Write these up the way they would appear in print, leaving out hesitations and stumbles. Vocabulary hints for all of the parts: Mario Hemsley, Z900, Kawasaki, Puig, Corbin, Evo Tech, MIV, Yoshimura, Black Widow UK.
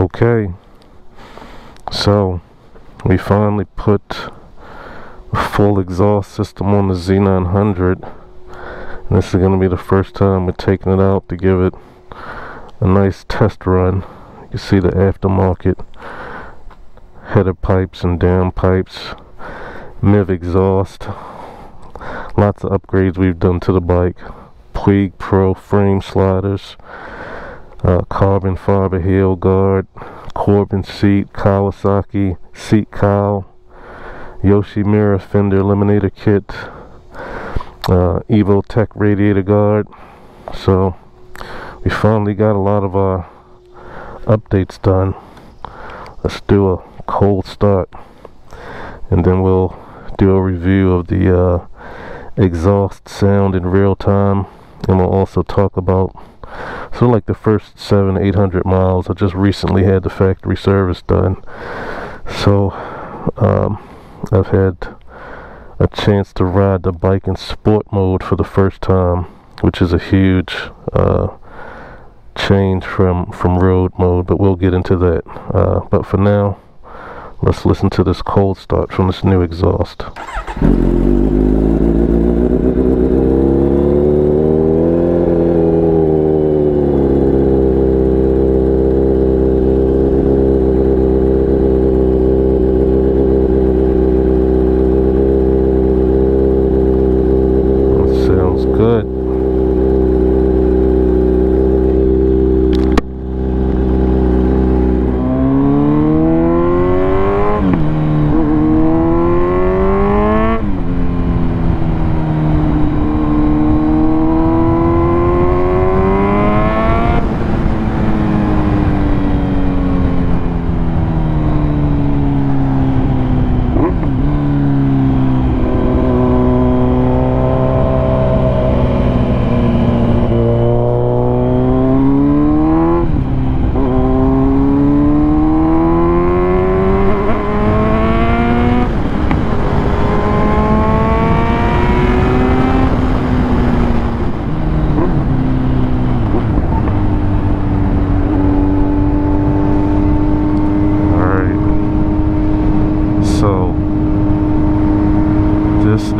Okay, so we finally put a full exhaust system on the Z900. And this is going to be the first time we're taking it out to give it a nice test run. You can see the aftermarket header pipes and down pipes, MIV exhaust, lots of upgrades we've done to the bike. Puig Pro frame sliders, carbon fiber heel guard, Corbin seat, Kawasaki seat cowl, Yoshimura fender eliminator kit, Evo Tech radiator guard. So we finally got a lot of our updates done. Let's do a cold start and then we'll do a review of the exhaust sound in real time, and we'll also talk about sort of like the first 700-800 miles. I just recently had the factory service done, so I've had a chance to ride the bike in sport mode for the first time, which is a huge change from road mode, but we'll get into that. But for now, let's listen to this cold start from this new exhaust.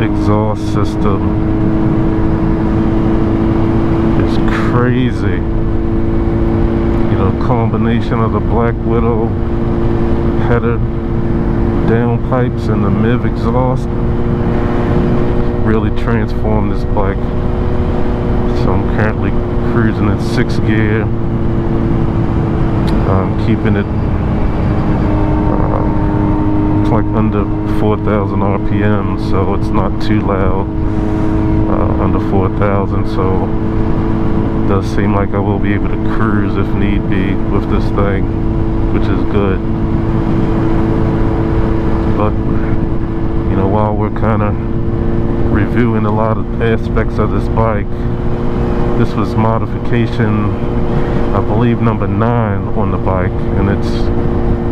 Exhaust system is crazy. You know, combination of the Black Widow header downpipes and the MIV exhaust really transformed this bike. So I'm currently cruising in 6th gear. I'm keeping it like under 4,000 RPM, so it's not too loud under 4,000, so it does seem like I will be able to cruise if need be with this thing, which is good. But you know, while we're kind of reviewing a lot of aspects of this bike, this was modification I believe number 9 on the bike, and it's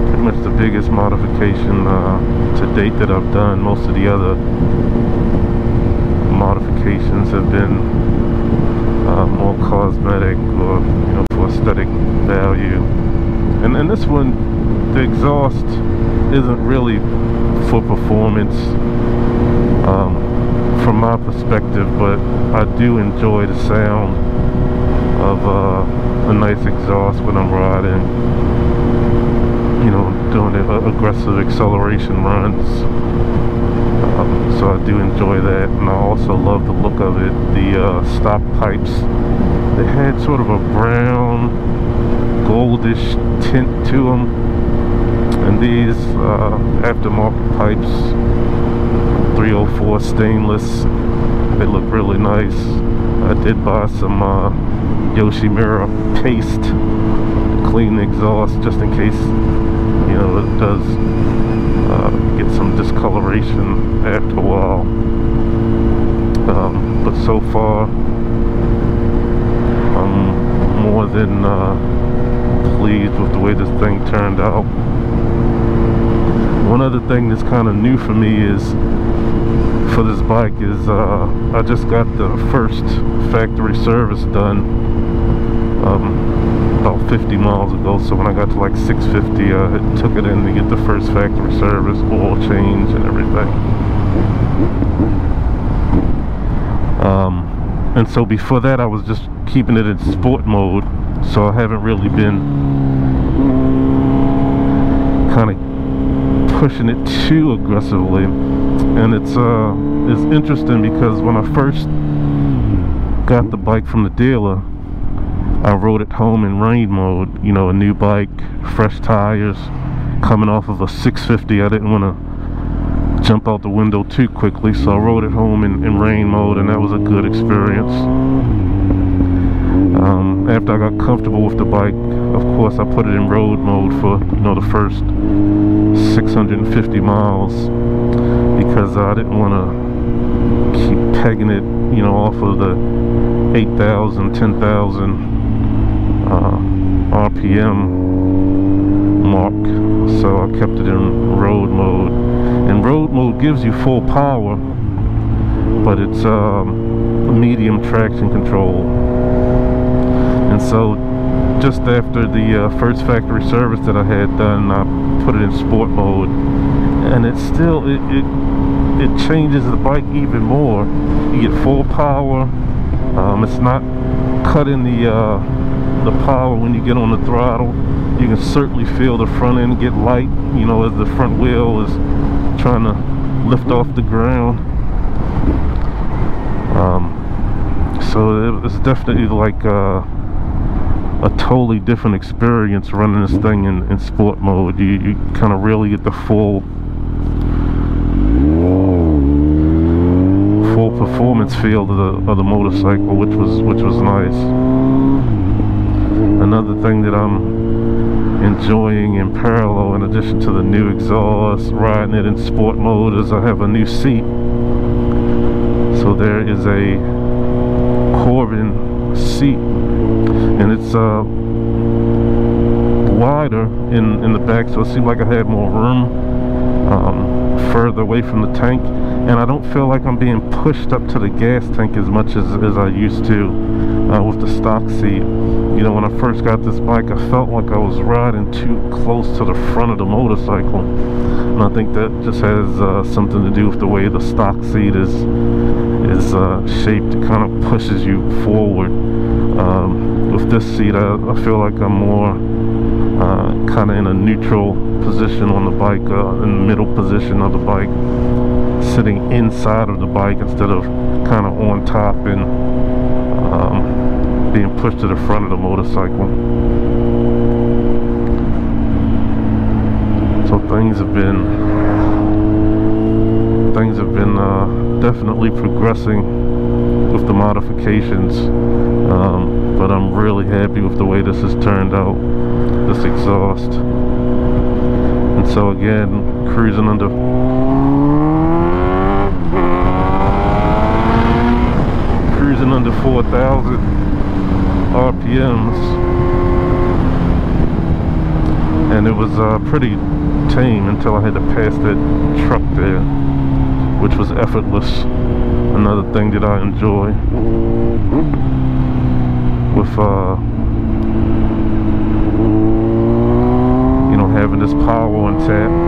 pretty much the biggest modification to date that I've done. Most of the other modifications have been more cosmetic or, you know, for aesthetic value. And this one, the exhaust isn't really for performance from my perspective, but I do enjoy the sound of a nice exhaust when I'm riding. You know, doing the aggressive acceleration runs, so I do enjoy that, and I also love the look of it. The stop pipes, they had sort of a brown goldish tint to them, and these aftermarket pipes, 304 stainless, they look really nice. I did buy some Yoshimura paste to clean the exhaust, just in case, you know, it does get some discoloration after a while. But so far, I'm more than pleased with the way this thing turned out. One other thing that's kind of new for me is, for this bike, is I just got the first factory service done. about 50 miles ago, so when I got to like 650, it took it in to get the first factory service, oil change and everything. And so before that I was just keeping it in sport mode, so I haven't really been kind of pushing it too aggressively. And it's interesting because when I first got the bike from the dealer, I rode it home in rain mode, you know, a new bike, fresh tires, coming off of a 650. I didn't want to jump out the window too quickly, so I rode it home in rain mode, and that was a good experience. After I got comfortable with the bike, of course I put it in road mode for, you know, the first 650 miles, because I didn't want to keep pegging it, you know, off of the 8,000, 10,000. RPM mark, so I kept it in road mode. And road mode gives you full power, but it's medium traction control. And so just after the first factory service that I had done, I put it in sport mode, and it's still, it changes the bike even more. You get full power. It's not cutting the power when you get on the throttle. You can certainly feel the front end get light, you know, as the front wheel is trying to lift off the ground. So it's definitely like a totally different experience running this thing in sport mode. You kind of really get the full performance feel of the motorcycle, which was nice. Another thing that I'm enjoying in parallel, in addition to the new exhaust, riding it in sport mode, is I have a new seat. So there is a Corbin seat, and it's wider in the back, so it seemed like I had more room, further away from the tank, and I don't feel like I'm being pushed up to the gas tank as much as I used to. With the stock seat, you know, when I first got this bike, I felt like I was riding too close to the front of the motorcycle, and I think that just has something to do with the way the stock seat is shaped. It kind of pushes you forward. With this seat, I feel like I'm more kind of in a neutral position on the bike, in the middle position of the bike, sitting inside of the bike instead of kind of on top and being pushed to the front of the motorcycle. So things have been definitely progressing with the modifications, but I'm really happy with the way this has turned out, this exhaust. And so again, cruising under under 4,000 RPMs, and it was pretty tame until I had to pass that truck there, which was effortless. Another thing that I enjoy with you know, having this power on tap.